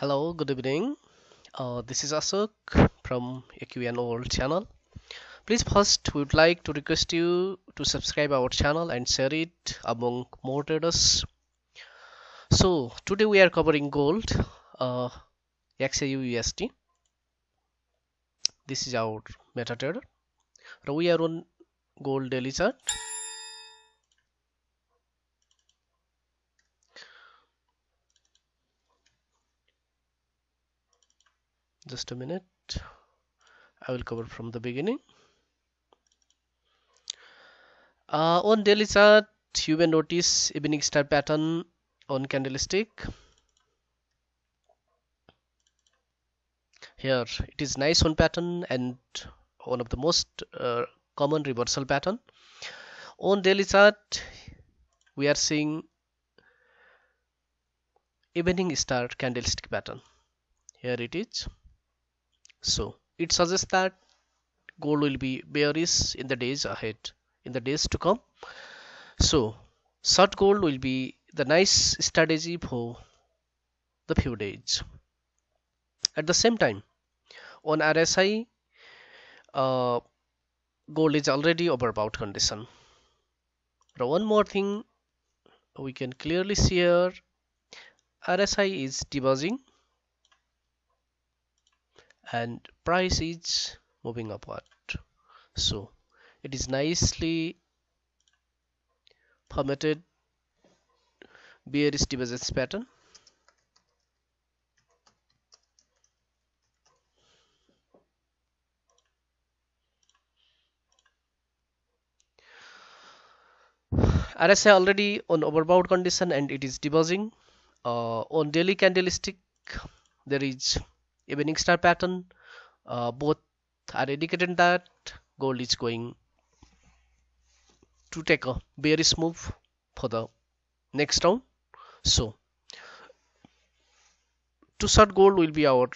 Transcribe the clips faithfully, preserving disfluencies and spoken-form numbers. Hello, good evening. Uh, this is Ashok from A Q N O channel. Please, first we would like to request you to subscribe our channel and share it among more traders. So today we are covering gold, uh, X A U U S D. This is our Meta Trader. Now we are on gold daily chart. Just a minute, I will cover from the beginning. Uh, on daily chart, you may notice evening star pattern on candlestick. Here it is nice on pattern and one of the most uh, common reversal pattern. On daily chart, we are seeing evening star candlestick pattern. Here it is. So it suggests that gold will be bearish in the days ahead, in the days to come. So short gold will be the nice strategy for the few days. At the same time, on R S I, uh, gold is already overbought condition. Now one more thing we can clearly see here, R S I is diverging and price is moving upward, so it is nicely formatted bearish divergence pattern. R S I already on overbought condition and it is diverging. Uh, on daily candlestick there is evening star pattern. Uh, both are indicating that gold is going to take a bearish move for the next round. So to short gold will be our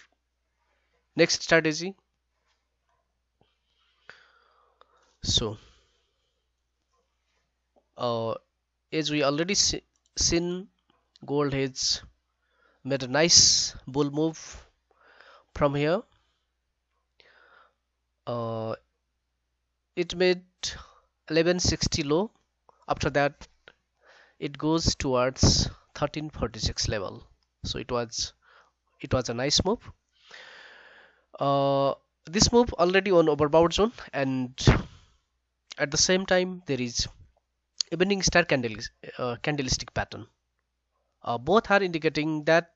next strategy. So uh, as we already see, seen, gold has made a nice bull move from here. Uh, it made eleven sixty low. After that it goes towards thirteen forty-six level, so it was it was a nice move. Uh, this move already on overbought zone, and at the same time there is evening star candle, uh, candlestick pattern. Uh, both are indicating that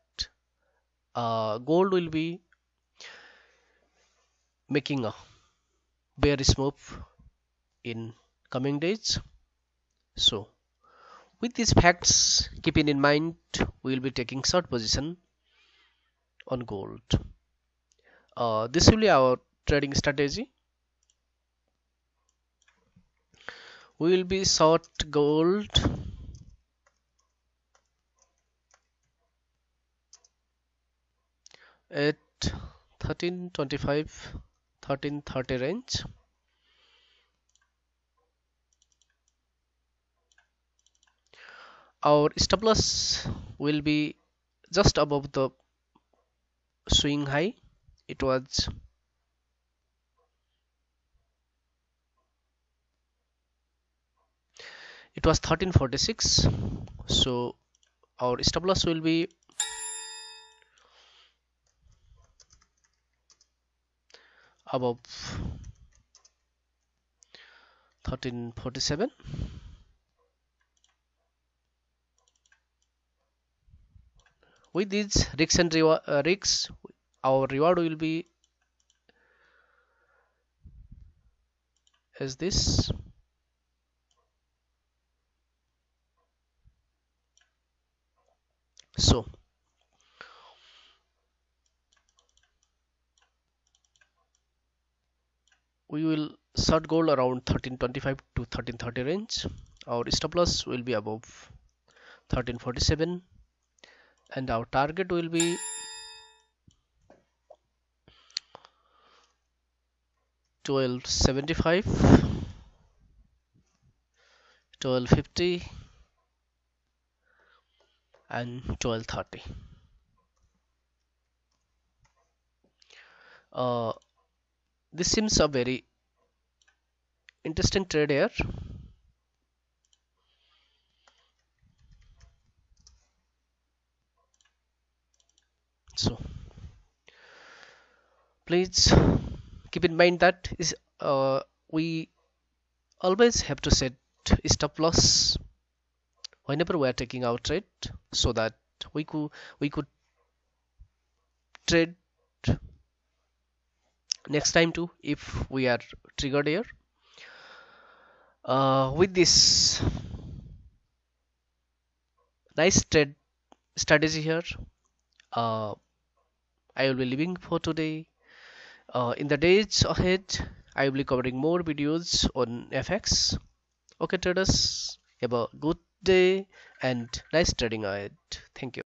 uh, gold will be making a bearish move in coming days. So with these facts keeping in mind, we will be taking short position on gold. Uh, this will be our trading strategy. We will be short gold at thirteen twenty-five thirteen thirty range. Our stop loss will be just above the swing high. It was it was thirteen forty-six. So our stop loss will be above thirteen forty-seven. With these risks and reward, uh, risks, our reward will be as this. So we will short gold around thirteen twenty-five to thirteen thirty range. Our stop loss will be above thirteen forty-seven and our target will be twelve seventy-five, twelve fifty and twelve thirty. Uh, this seems a very interesting trade here. So please keep in mind that is uh, we always have to set stop loss whenever we are taking our trade, so that we could we could trade next time too if we are triggered here. Uh, with this nice trade strategy here, uh, I will be leaving for today. Uh, in the days ahead, I will be covering more videos on F X. Okay traders, have a good day and nice trading ahead. Thank you.